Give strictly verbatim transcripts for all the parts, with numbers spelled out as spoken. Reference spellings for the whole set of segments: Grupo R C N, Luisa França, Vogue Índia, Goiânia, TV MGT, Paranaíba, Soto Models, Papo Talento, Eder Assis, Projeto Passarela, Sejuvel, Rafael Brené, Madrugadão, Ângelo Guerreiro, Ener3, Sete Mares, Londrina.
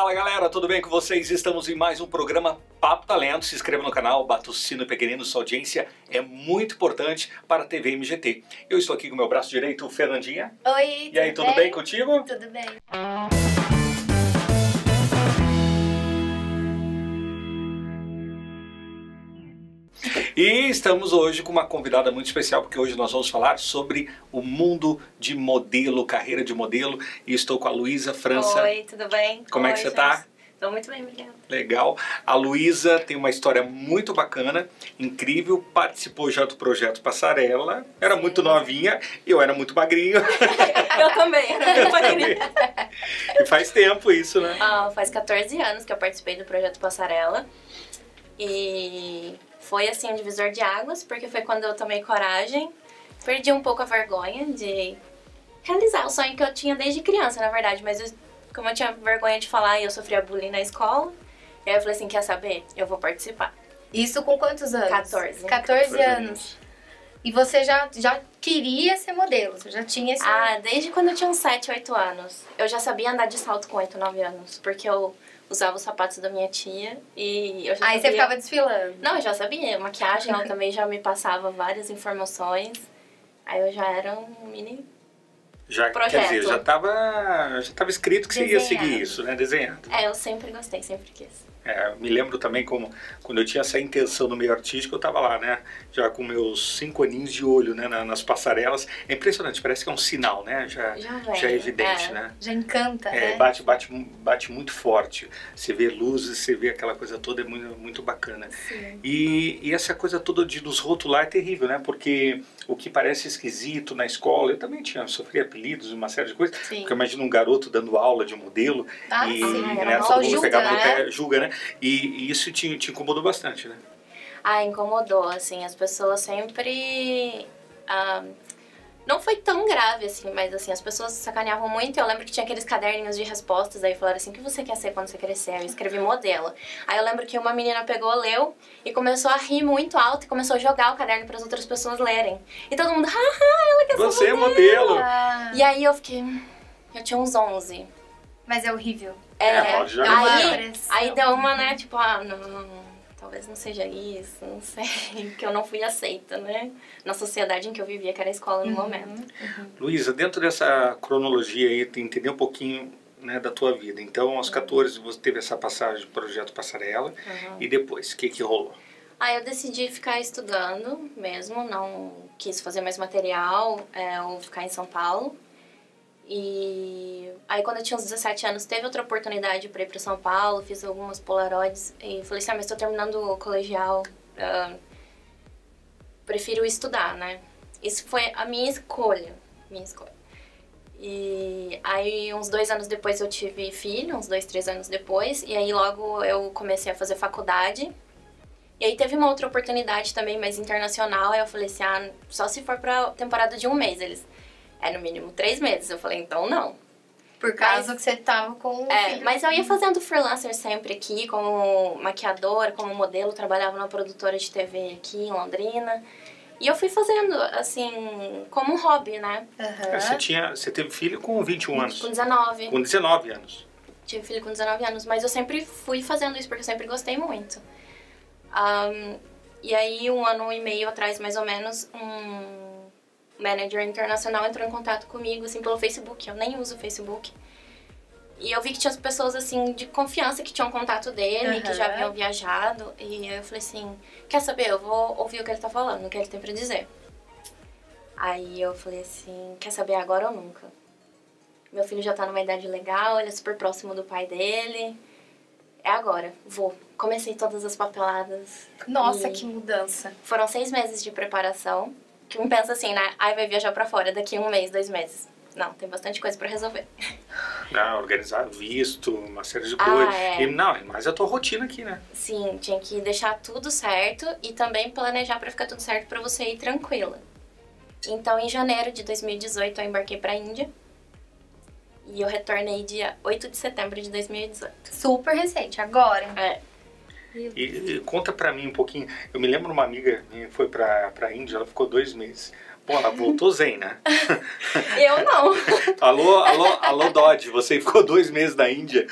Fala galera, tudo bem com vocês? Estamos em mais um programa Papo Talento. Se inscreva no canal, bata o sino pequenino, sua audiência é muito importante para a T V M G T. Eu estou aqui com o meu braço direito, o Fernandinha. Oi, e aí, tudo bem? Tudo bem contigo? Tudo bem. E estamos hoje com uma convidada muito especial, porque hoje nós vamos falar sobre o mundo de modelo, carreira de modelo. E estou com a Luisa França. Oi, tudo bem? Como Oi, é que você está? Estou muito bem, obrigada. Legal. A Luisa tem uma história muito bacana, incrível, participou já do Projeto Passarela, era Sim. muito novinha, eu era muito magrinho. Eu também, era muito magrinho. E faz tempo isso, né? Ah, faz quatorze anos que eu participei do Projeto Passarela. E foi assim um divisor de águas, porque foi quando eu tomei coragem, perdi um pouco a vergonha de realizar o sonho que eu tinha desde criança, na verdade. Mas eu, como eu tinha vergonha de falar, eu sofria bullying na escola, e aí eu falei assim, quer saber? Eu vou participar. Isso com quantos anos? quatorze. quatorze anos. E você já, já queria ser modelo? Você já tinha esse... Ah, desde quando eu tinha uns sete, oito anos. Eu já sabia andar de salto com oito, nove anos, porque eu... usava os sapatos da minha tia e eu já Aí sabia... você ficava desfilando? Não, eu já sabia. Maquiagem, ela também já me passava várias informações. Aí eu já era um mini já, projeto. Quer dizer, já estava já tava escrito que Desenhado. Você ia seguir isso, né? Desenhando. É, eu sempre gostei, sempre quis. É, me lembro também como quando eu tinha essa intenção no meio artístico, eu estava lá, né? Já com meus cinco aninhos de olho, né? Na, nas passarelas. É impressionante, parece que é um sinal, né? Já, já, já é evidente, é, né? Já encanta, é, né? Bate, bate, bate muito forte. Você vê luzes, você vê aquela coisa toda, é muito, muito bacana. E, e essa coisa toda de nos rotular é terrível, né? Porque o que parece esquisito na escola, eu também tinha, sofria apelidos, uma série de coisas. Sim. Porque eu imagino um garoto dando aula de modelo. Ah, e sim, né? Todo mundo pegava no pé, julga, né? E, e isso te, te incomodou bastante, né? Ah, incomodou, assim, as pessoas sempre... Ah, não foi tão grave, assim, mas assim, as pessoas sacaneavam muito. Eu lembro que tinha aqueles caderninhos de respostas, aí falaram assim, o que você quer ser quando você crescer? Eu escrevi modelo. Aí eu lembro que uma menina pegou, leu, e começou a rir muito alto, e começou a jogar o caderno para as outras pessoas lerem. E todo mundo, haha, ela quer você ser modelo! Você é modelo! E aí eu fiquei... Eu tinha uns onze. Mas é horrível. É, é pode aí, aí deu uma, né, tipo, ah, não, não, não, talvez não seja isso, não sei, que eu não fui aceita, né, na sociedade em que eu vivia, que era a escola no uhum. momento. Uhum. Luisa, dentro dessa cronologia aí, tu entendeu um pouquinho, né, da tua vida, então aos quatorze você teve essa passagem do Projeto Passarela, uhum. e depois, o que que rolou? Ah, eu decidi ficar estudando mesmo, não quis fazer mais material, é, ou ficar em São Paulo. E aí quando eu tinha uns dezessete anos, teve outra oportunidade para ir para São Paulo, fiz algumas polaroids e falei assim, ah, mas estou terminando o colegial, uh, prefiro estudar, né? Isso foi a minha escolha, minha escolha. E aí uns dois anos depois eu tive filho, uns dois, três anos depois, e aí logo eu comecei a fazer faculdade. E aí teve uma outra oportunidade também, mais internacional, aí eu falei assim, ah, só se for para temporada de um mês, eles... É no mínimo três meses. Eu falei, então não. Por causa mas, que você tava com... É, filho. Mas eu ia fazendo freelancer sempre aqui, como maquiadora, como modelo. Trabalhava numa produtora de T V aqui em Londrina. E eu fui fazendo, assim, como um hobby, né? Uhum. Você, tinha, você teve filho com vinte e um anos? Com dezenove. Com dezenove anos. Tive filho com dezenove anos, mas eu sempre fui fazendo isso, porque eu sempre gostei muito. Um, e aí, um ano e meio atrás, mais ou menos, um... manager internacional entrou em contato comigo, assim, pelo Facebook. Eu nem uso o Facebook. E eu vi que tinha as pessoas, assim, de confiança que tinham contato dele, uhum. que já haviam viajado. E eu falei assim, quer saber? Eu vou ouvir o que ele tá falando, o que ele tem pra dizer. Aí eu falei assim, quer saber agora ou nunca? Meu filho já tá numa idade legal, ele é super próximo do pai dele. É agora, vou. Comecei todas as papeladas. Nossa, que mudança. Foram seis meses de preparação. Que um pensa assim, né? Aí vai viajar pra fora daqui a um mês, dois meses. Não, tem bastante coisa pra resolver. Ah, organizar visto, uma série de ah, coisas. É. E não, é mais a tua rotina aqui, né? Sim, tinha que deixar tudo certo e também planejar pra ficar tudo certo pra você ir tranquila. Então, em janeiro de dois mil e dezoito, eu embarquei pra Índia. E eu retornei dia oito de setembro de dois mil e dezoito. Super recente, agora. É. E, e conta pra mim um pouquinho, eu me lembro uma amiga minha que foi pra, pra Índia, ela ficou dois meses. Porra, voltou zen, né? Eu não. Alô, alô, alô, Dodge, você ficou dois meses na Índia.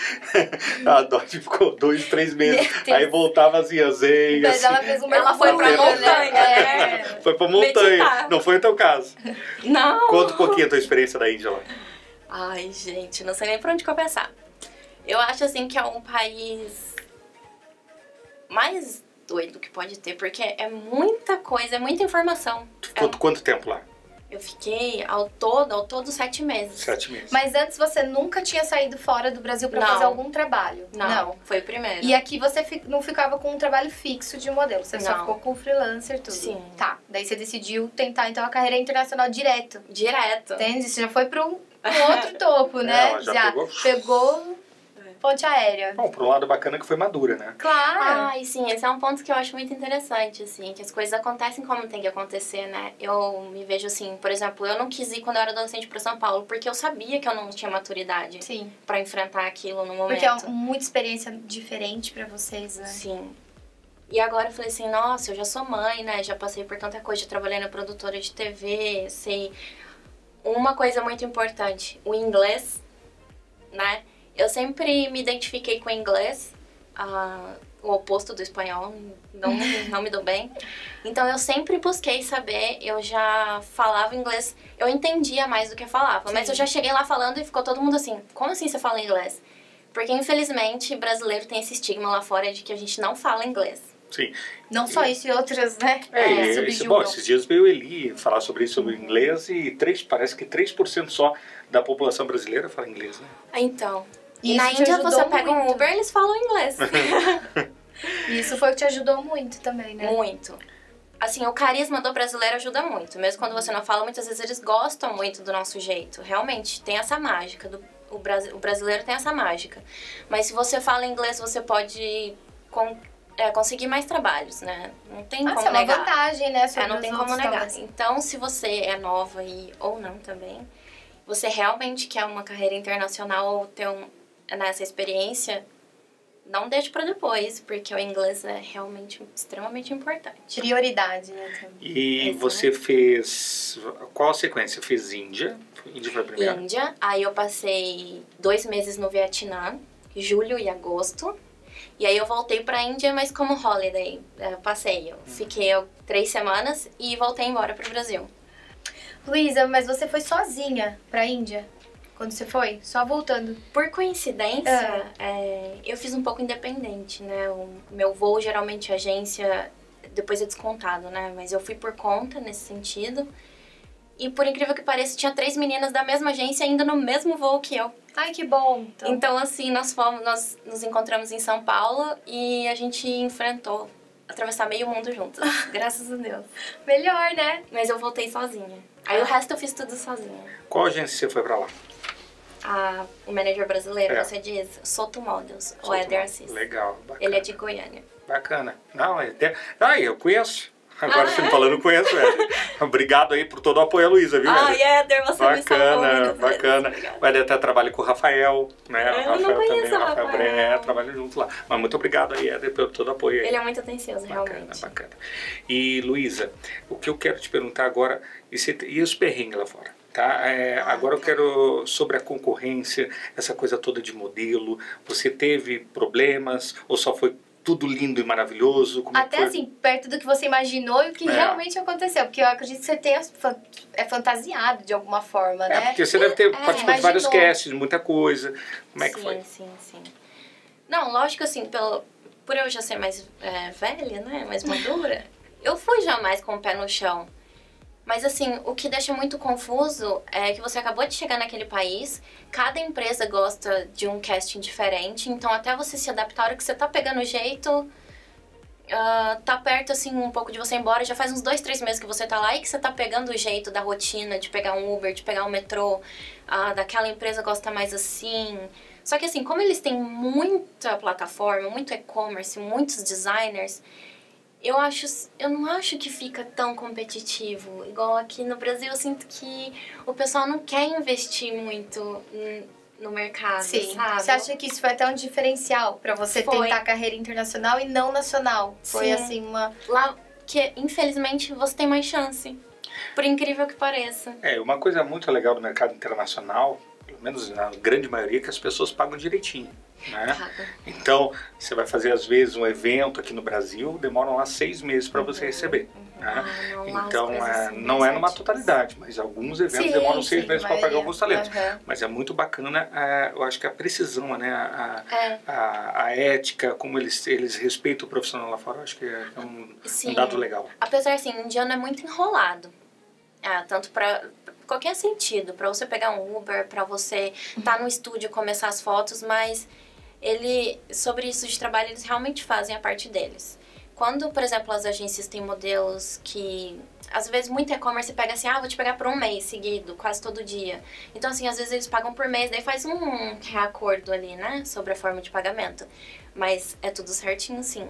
A Dodge ficou dois, três meses. Aí voltava assim, a zen. Mas assim, ela fez um ela foi pra montanha, né? É. Foi pra montanha. Meditar. Não foi o teu caso. Não. Conta um pouquinho a tua experiência da Índia lá. Ai, gente, não sei nem por onde começar. Eu acho, assim, que é um país mais doido que pode ter, porque é muita coisa, é muita informação. Quanto, é... quanto tempo lá? Eu fiquei ao todo, ao todo, sete meses. Sete meses. Mas antes você nunca tinha saído fora do Brasil pra não. fazer algum trabalho? Não, não, foi o primeiro. E aqui você não ficava com um trabalho fixo de modelo, você não. só ficou com freelancer tudo? Sim. Tá, daí você decidiu tentar então a carreira internacional direto. Direto. Entende? Você já foi pra um, um outro topo, né? É, já, já pegou... pegou... ponte aérea. Bom, por um lado bacana que foi madura, né? Claro! Ah, e sim, esse é um ponto que eu acho muito interessante, assim, que as coisas acontecem como tem que acontecer, né? Eu me vejo assim, por exemplo, eu não quis ir quando eu era adolescente pra São Paulo, porque eu sabia que eu não tinha maturidade sim. pra enfrentar aquilo no momento. Porque é muita experiência diferente pra vocês, né? Sim. E agora eu falei assim, nossa, eu já sou mãe, né? Já passei por tanta coisa, já trabalhei na produtora de T V, sei... Uma coisa muito importante, o inglês, né? Eu sempre me identifiquei com o inglês, uh, o oposto do espanhol, não, não me dou bem. Então eu sempre busquei saber, eu já falava inglês, eu entendia mais do que eu falava. Sim. Mas eu já cheguei lá falando e ficou todo mundo assim, como assim você fala inglês? Porque infelizmente brasileiro tem esse estigma lá fora de que a gente não fala inglês. Sim. Não só isso e outras, né? É, é esse, bom, esses dias veio Eli falar sobre isso, sobre inglês, e três, parece que três por cento só da população brasileira fala inglês, né? Então, e na Índia você pega um Uber, eles falam inglês. Isso foi o que te ajudou muito também, né? Muito. Assim, o carisma do brasileiro ajuda muito. Mesmo quando você não fala, muitas vezes eles gostam muito do nosso jeito. Realmente, tem essa mágica. Do, o, Brasi, o brasileiro tem essa mágica. Mas se você fala inglês, você pode... Com, É, conseguir mais trabalhos, né? Não tem Nossa, como é negar. Nossa, é uma vantagem, né? É, não tem como negar. Também. Então, se você é nova e ou não também, você realmente quer uma carreira internacional ou ter um, nessa experiência, não deixe pra depois, porque o inglês é realmente extremamente importante. Prioridade, né? E Exato. Você fez... Qual a sequência? Fez Índia? Índia foi a primeira? Índia. Aí eu passei dois meses no Vietnã, julho e agosto. E aí eu voltei pra Índia, mas como holiday, passeio. Fiquei três semanas e voltei embora pro Brasil. Luisa, mas você foi sozinha pra Índia? Quando você foi? Só voltando? Por coincidência, ah. é, eu fiz um pouco independente, né? O meu voo, geralmente, agência, depois é descontado, né? Mas eu fui por conta, nesse sentido. E por incrível que pareça, tinha três meninas da mesma agência ainda no mesmo voo que eu. Ai, que bom! Então, então assim, nós, fomos, nós nos encontramos em São Paulo e a gente enfrentou atravessar meio mundo juntos. Graças a Deus. Melhor, né? Mas eu voltei sozinha. Aí ah. o resto eu fiz tudo sozinha. Qual agência você foi pra lá? Ah, o manager brasileiro, é. você diz, Soto Models, Soto o Eder Assis. Legal, bacana. Ele é de Goiânia. Bacana. Não, é até... Ah, eu conheço. Agora você ah, é? falando com essa, Eder. Obrigado aí por todo o apoio, Luísa, viu? Ah, Eder, você bacana, me salvou. Bacana, bacana. O Eder até trabalha com o Rafael, né? Eu o Rafael não conheço também, o Rafael. Rafael Brené, trabalha junto lá. Mas muito obrigado aí, Eder, por todo o apoio aí. Ele é muito atencioso, bacana, realmente. Bacana, bacana. E, Luísa, o que eu quero te perguntar agora, e, se, e os perrengues lá fora? Tá? É, agora eu quero sobre a concorrência, essa coisa toda de modelo. Você teve problemas ou só foi... Tudo lindo e maravilhoso. Como Até foi? assim, perto do que você imaginou e o que é. realmente aconteceu. Porque eu acredito que você tenha, é fantasiado de alguma forma, é, né? É, porque você deve ter é, participado de vários castes, muita coisa. Como é sim, que foi? Sim, sim, sim. Não, lógico assim, pelo, por eu já ser mais é, velha, né? Mais madura, eu fui jamais com o pé no chão. Mas assim, o que deixa muito confuso é que você acabou de chegar naquele país, cada empresa gosta de um casting diferente, então até você se adaptar, a hora que você tá pegando o jeito, uh, tá perto assim um pouco de você ir embora, já faz uns dois, três meses que você tá lá e que você tá pegando o jeito da rotina, de pegar um Uber, de pegar um metrô, uh, daquela empresa gosta mais assim. Só que assim, como eles têm muita plataforma, muito e-commerce, muitos designers, Eu, acho, eu não acho que fica tão competitivo, igual aqui no Brasil eu sinto que o pessoal não quer investir muito no mercado, Sim. sabe? Você acha que isso foi até um diferencial pra você foi. tentar carreira internacional e não nacional? Foi Sim. assim uma... Lá que infelizmente você tem mais chance. por incrível que pareça. É, uma coisa muito legal do mercado internacional, pelo menos na grande maioria, é que as pessoas pagam direitinho, né? Então, você vai fazer às vezes um evento aqui no Brasil, demoram lá seis meses para você receber. Né? Ah, então, é, não é numa totalidade, mas alguns eventos sim, demoram seis sim, meses para pagar alguns talentos. Uhum. Mas é muito bacana, a, eu acho que a precisão, né? a, é. a, a ética, como eles, eles respeitam o profissional lá fora, eu acho que é um, um dado legal. Apesar assim, o indiano é muito enrolado, é, tanto para qualquer sentido, para você pegar um Uber, para você estar tá no estúdio e começar as fotos, mas ele, sobre isso de trabalho, eles realmente fazem a parte deles. Quando, por exemplo, as agências têm modelos que, às vezes, muito e-commerce pega assim, ah, vou te pegar por um mês seguido, quase todo dia. Então, assim, às vezes eles pagam por mês, daí faz um reacordo ali, né, sobre a forma de pagamento. Mas é tudo certinho, sim.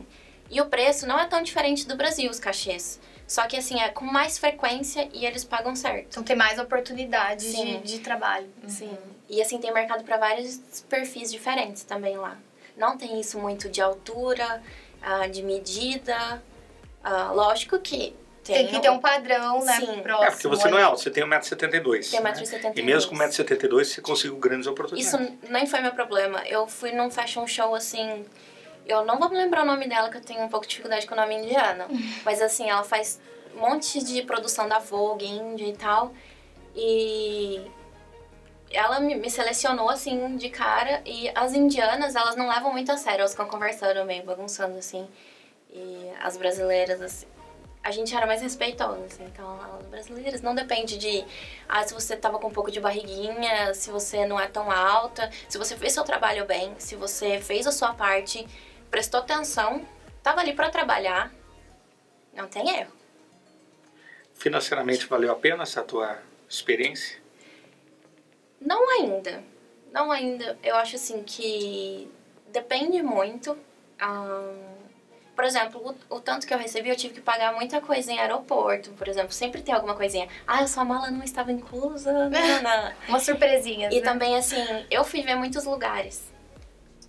E o preço não é tão diferente do Brasil, os cachês. Só que, assim, é com mais frequência e eles pagam certo. Então, tem mais oportunidades de, de trabalho. Sim. Uhum. E, assim, tem mercado para vários perfis diferentes também lá. Não tem isso muito de altura... Ah, de medida, ah, lógico que tem, tem que ter um padrão, né? Sim. Próximo, é, porque você não é alto, você tem um metro e setenta e dois. Tem um metro e setenta e dois. Né? E mesmo com um metro e setenta e dois você conseguiu grandes oportunidades. Isso nem foi meu problema. Eu fui num fashion show assim, eu não vou me lembrar o nome dela, que eu tenho um pouco de dificuldade com o nome indiano. Mas assim, ela faz um monte de produção da Vogue Índia e tal. E ela me selecionou, assim, de cara, e as indianas, elas não levam muito a sério, elas ficam conversando meio bagunçando, assim, e as brasileiras, assim, a gente era mais respeitosa, assim, então, as brasileiras não depende de, ah, se você tava com um pouco de barriguinha, se você não é tão alta, se você fez seu trabalho bem, se você fez a sua parte, prestou atenção, tava ali pra trabalhar, não tem erro. Financeiramente valeu a pena essa tua experiência? Não ainda, não ainda. Eu acho assim que depende muito. Um, por exemplo, o, o tanto que eu recebi, eu tive que pagar muita coisa em aeroporto, por exemplo. Sempre tem alguma coisinha. Ah, a sua mala não estava inclusa. Não, não. Uma surpresinha. E né? Também assim, eu fui ver muitos lugares.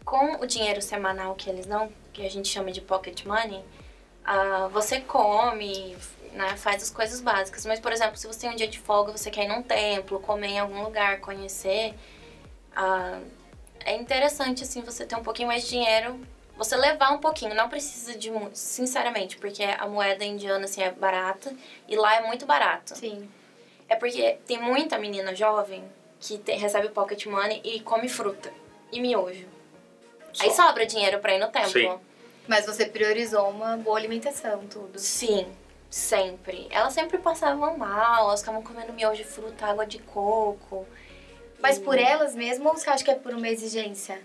Com o dinheiro semanal que eles dão, que a gente chama de pocket money, uh, você come... Né, faz as coisas básicas, mas por exemplo, se você tem um dia de folga, você quer ir num templo, comer em algum lugar, conhecer, ah, é interessante assim você ter um pouquinho mais de dinheiro, você levar um pouquinho, não precisa de muito, sinceramente, porque a moeda indiana assim é barata e lá é muito barato. Sim. É porque tem muita menina jovem que te, recebe pocket money e come fruta e miojo. Só. Aí sobra dinheiro pra ir no templo. Sim. Mas você priorizou uma boa alimentação, tudo. Sim. Sempre. Elas sempre passavam mal, elas ficavam comendo miojo de fruta, água de coco. Mas e... por elas mesmo ou você acha que é por uma exigência?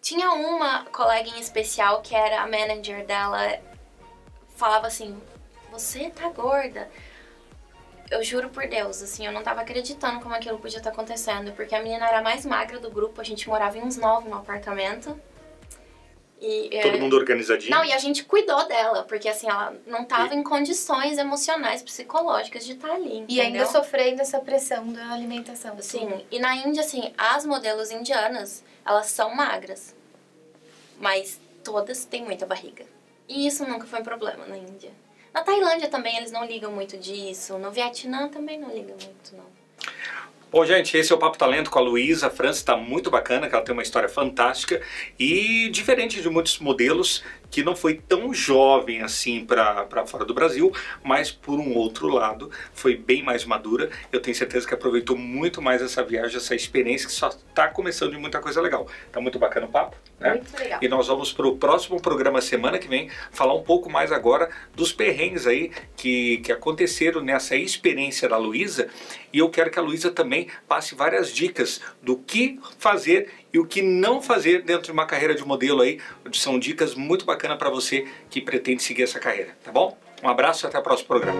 Tinha uma colega em especial que era a manager dela, falava assim, você tá gorda. Eu juro por Deus, assim, eu não tava acreditando como aquilo podia estar acontecendo, porque a menina era a mais magra do grupo, a gente morava em uns nove no apartamento. E, todo é... mundo organizadinho? Não, e a gente cuidou dela, porque assim, ela não tava e... em condições emocionais, psicológicas de estar ali, entendeu? E ainda sofrendo essa pressão da alimentação. Sim, assim. E na Índia, assim, as modelos indianas, elas são magras, mas todas têm muita barriga. E isso nunca foi um problema na Índia. Na Tailândia também eles não ligam muito disso, no Vietnã também não ligam muito, não. Bom, gente, esse é o Papo Talento com a Luisa França, está muito bacana, que ela tem uma história fantástica e diferente de muitos modelos, que não foi tão jovem assim para fora do Brasil, mas por um outro lado, foi bem mais madura. Eu tenho certeza que aproveitou muito mais essa viagem, essa experiência, que só está começando de muita coisa legal. Tá muito bacana o papo, né? Muito legal. E nós vamos para o próximo programa, semana que vem, falar um pouco mais agora dos perrengues aí que, que aconteceram nessa experiência da Luisa. E eu quero que a Luisa também passe várias dicas do que fazer e o que não fazer dentro de uma carreira de modelo aí. São dicas muito bacanas para você que pretende seguir essa carreira, tá bom? Um abraço e até o próximo programa.